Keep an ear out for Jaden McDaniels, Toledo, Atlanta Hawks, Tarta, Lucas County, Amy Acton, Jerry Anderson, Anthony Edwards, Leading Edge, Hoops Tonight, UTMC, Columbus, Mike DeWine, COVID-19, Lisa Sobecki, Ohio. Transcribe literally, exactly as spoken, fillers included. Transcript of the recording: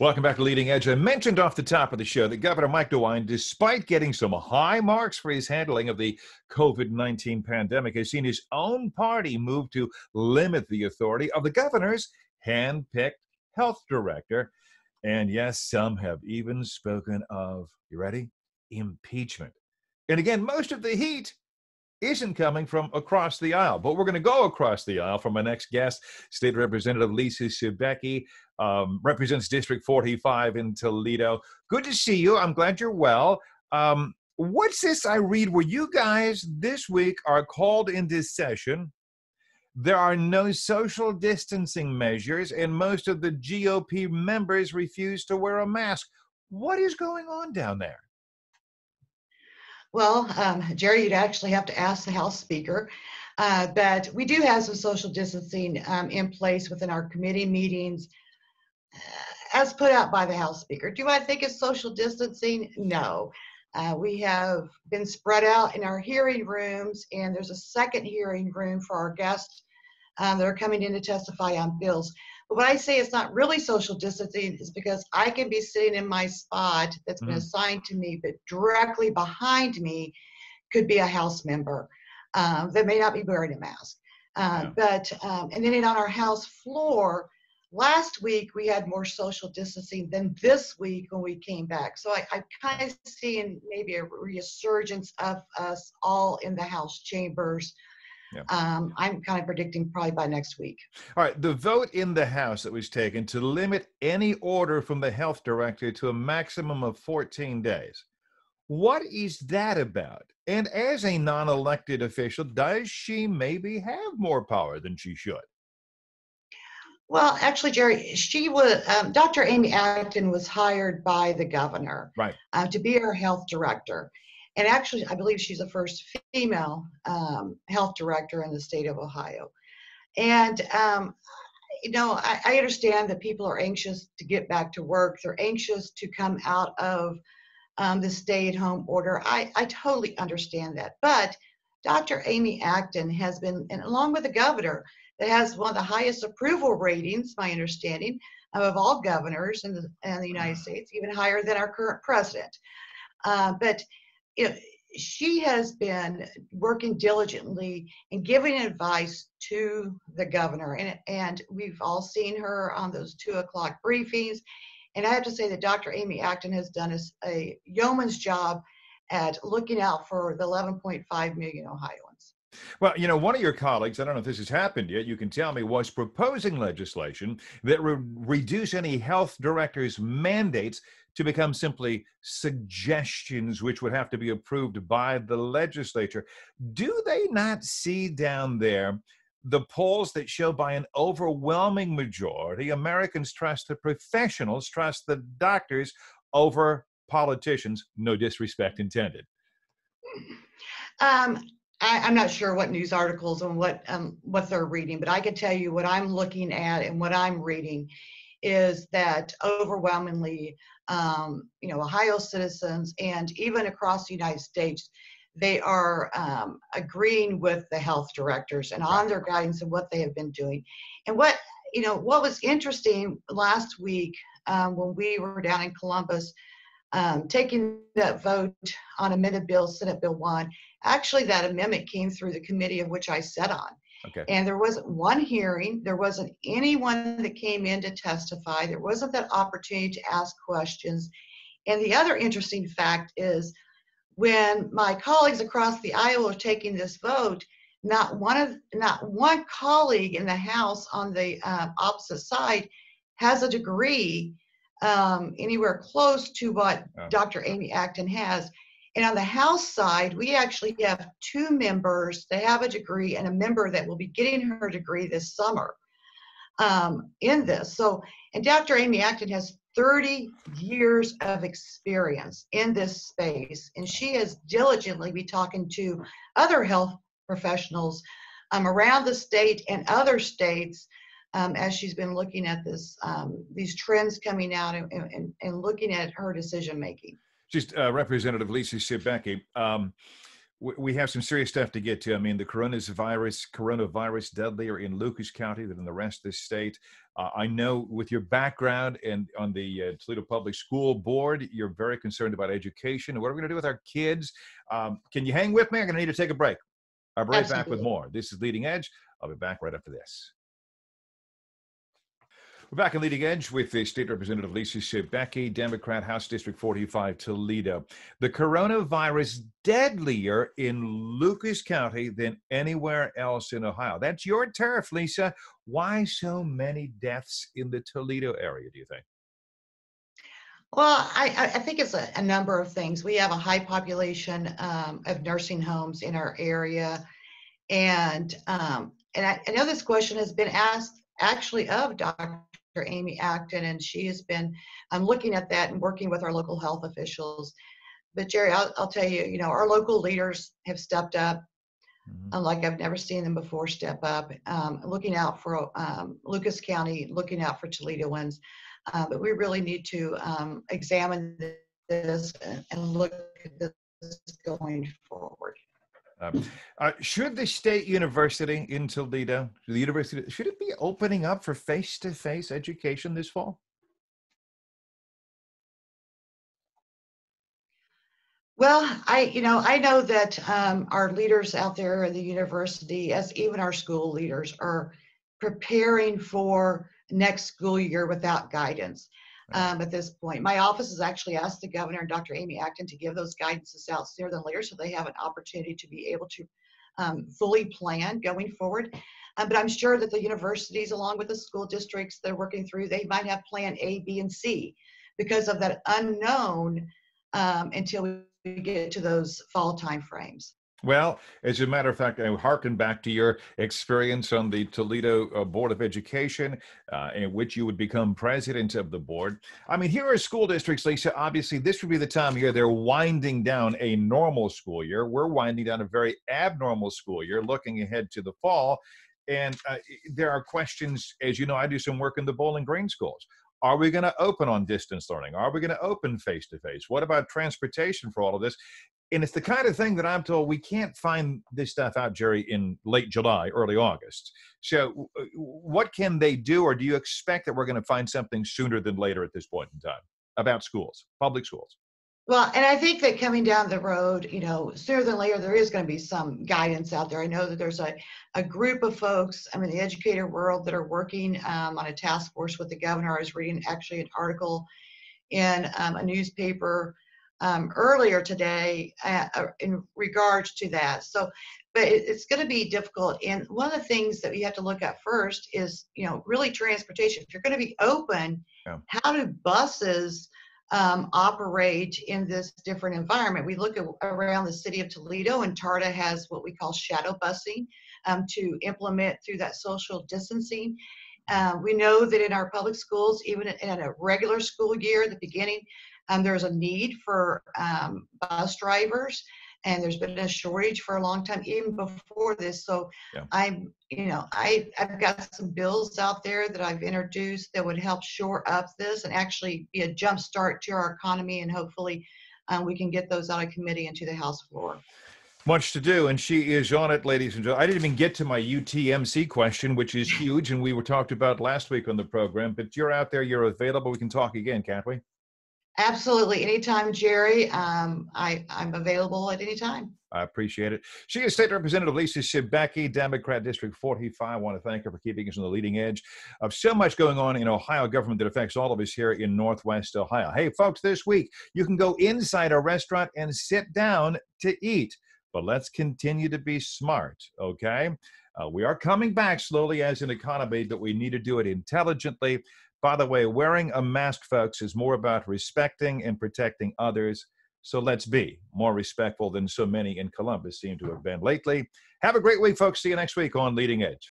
Welcome back to Leading Edge. I mentioned off the top of the show that Governor Mike DeWine, despite getting some high marks for his handling of the COVID nineteen pandemic, has seen his own party move to limit the authority of the governor's hand-picked health director. And yes, some have even spoken of, you ready, impeachment. And again, most of the heat isn't coming from across the aisle, but we're going to go across the aisle from our next guest. State Representative Lisa Sobecki um, represents District forty-five in Toledo. Good to see you. I'm glad you're well. Um, what's this I read where you guys this week are called into session? There are no social distancing measures, and most of the G O P members refuse to wear a mask. What is going on down there? Well, um, Jerry, you'd actually have to ask the House Speaker, uh, but we do have some social distancing um, in place within our committee meetings uh, as put out by the House Speaker. Do I think it's social distancing? No. Uh, we have been spread out in our hearing rooms, and there's a second hearing room for our guests um, that are coming in to testify on bills. But when I say it's not really social distancing, is because I can be sitting in my spot that's been mm-hmm. assigned to me, but directly behind me could be a House member um, that may not be wearing a mask. Uh, yeah. But um, and then on our House floor, last week we had more social distancing than this week when we came back. So I, I'm kind of seeing maybe a resurgence of us all in the House chambers. Yeah. Um, I'm kind of predicting probably by next week. All right. The vote in the House that was taken to limit any order from the health director to a maximum of fourteen days. What is that about? And as a non-elected official, does she maybe have more power than she should? Well, actually, Jerry, she was, um, Doctor Amy Acton was hired by the governor right. uh, to be our health director. And actually, I believe she's the first female um, health director in the state of Ohio. And, um, you know, I, I understand that people are anxious to get back to work. They're anxious to come out of um, the stay-at-home order. I, I totally understand that. But Doctor Amy Acton has been, and along with the governor, that has one of the highest approval ratings, my understanding, of all governors in the, in the United States, even higher than our current president. Uh, but You know, she has been working diligently and giving advice to the governor, and and we've all seen her on those two o'clock briefings. And I have to say that Doctor Amy Acton has done a, a yeoman's job at looking out for the eleven point five million Ohioans. Well, you know, one of your colleagues, I don't know if this has happened yet, you can tell me, was proposing legislation that would reduce any health director's mandates to become simply suggestions, which would have to be approved by the legislature. Do they not see down there the polls that show by an overwhelming majority, Americans trust the professionals, trust the doctors over politicians? No disrespect intended. Um, I, I'm not sure what news articles and what, um, what they're reading, but I can tell you what I'm looking at and what I'm reading is that overwhelmingly, um, you know, Ohio citizens and even across the United States, they are um, agreeing with the health directors and on their guidance and what they have been doing. And what, you know, what was interesting last week um, when we were down in Columbus, um, taking that vote on amended bill, Senate Bill one, actually that amendment came through the committee of which I sat on. Okay. And there wasn't one hearing, there wasn't anyone that came in to testify, there wasn't that opportunity to ask questions. And the other interesting fact is when my colleagues across the aisle are taking this vote, not one of, not one colleague in the House on the uh, opposite side has a degree um, anywhere close to what oh. Doctor Amy Acton has. And on the House side, we actually have two members that have a degree and a member that will be getting her degree this summer um, in this. So, and Doctor Amy Acton has thirty years of experience in this space, and she has diligently been talking to other health professionals um, around the state and other states um, as she's been looking at this, um, these trends coming out and, and, and looking at her decision making. Just uh, Representative Lisa Sobecki, um, we have some serious stuff to get to. I mean, the coronavirus, coronavirus deadlier in Lucas County than in the rest of the state. Uh, I know with your background and on the uh, Toledo Public School Board, you're very concerned about education. What are we going to do with our kids? Um, can you hang with me? I'm going to need to take a break. I'll be right Absolutely. Back with more. This is Leading Edge. I'll be back right after this. We're back on Leading Edge with the State Representative Lisa Sobecki, Democrat, House District forty-five, Toledo. The coronavirus deadlier in Lucas County than anywhere else in Ohio. That's your turf, Lisa. Why so many deaths in the Toledo area, do you think? Well, I, I think it's a, a number of things. We have a high population um, of nursing homes in our area. And, um, and I, I know this question has been asked actually of Doctor Amy Acton, and she has been um, looking at that and working with our local health officials. But Jerry, I'll, I'll tell you, you know, our local leaders have stepped up, mm-hmm. like I've never seen them before step up, um, looking out for um, Lucas County, looking out for Toledoans. Uh, but we really need to um, examine this and, and look at this going forward. Um, uh, should the state university in Toledo, the university, should it be opening up for face-to-face education this fall? Well, I, you know, I know that um, our leaders out there in the university, as even our school leaders, are preparing for next school year without guidance. Um, at this point, my office has actually asked the governor and Doctor Amy Acton to give those guidances out sooner than later, so they have an opportunity to be able to um, fully plan going forward. Um, but I'm sure that the universities, along with the school districts they're working through, they might have plan A, B, and C because of that unknown um, until we get to those fall timeframes. Well, as a matter of fact, I hearken back to your experience on the Toledo uh, Board of Education, uh, in which you would become president of the board. I mean, here are school districts, Lisa. Obviously, this would be the time of year they're winding down a normal school year. We're winding down a very abnormal school year, looking ahead to the fall. And uh, there are questions, as you know, I do some work in the Bowling Green schools. Are we going to open on distance learning? Are we going to open face-to-face? What about transportation for all of this? And it's the kind of thing that I'm told we can't find this stuff out, Jerry, in late July, early August. So what can they do, or do you expect that we're going to find something sooner than later at this point in time about schools, public schools? Well, and I think that coming down the road, you know, sooner than later, there is going to be some guidance out there. I know that there's a, a group of folks, I mean, the educator world that are working um, on a task force with the governor. I was reading actually an article in um, a newspaper Um, earlier today uh, in regards to that. So, but it, it's going to be difficult. And one of the things that we have to look at first is, you know, really transportation. If you're going to be open, yeah. how do buses um, operate in this different environment? We look at, around the city of Toledo, and Tarta has what we call shadow busing um, to implement through that social distancing. Uh, we know that in our public schools, even in a regular school year, the beginning, Um, there's a need for um, bus drivers, and there's been a shortage for a long time, even before this. So yeah. I'm, you know, I, I've got some bills out there that I've introduced that would help shore up this and actually be a jump start to our economy. And hopefully um, we can get those out of committee and to the House floor. Much to do, and she is on it, ladies and gentlemen. I didn't even get to my U T M C question, which is huge, and we were talked about last week on the program, but you're out there, you're available. We can talk again, can't we? Absolutely. Anytime, Jerry. Um, I, I'm available at any time. I appreciate it. She is State Representative Lisa Sobecki, Democrat, District forty-five. I want to thank her for keeping us on the leading edge of so much going on in Ohio government that affects all of us here in Northwest Ohio. Hey, folks, this week you can go inside a restaurant and sit down to eat, but let's continue to be smart, okay? Uh, we are coming back slowly as an economy, but we need to do it intelligently. By the way, wearing a mask, folks, is more about respecting and protecting others. So let's be more respectful than so many in Columbus seem to have been lately. Have a great week, folks. See you next week on Leading Edge.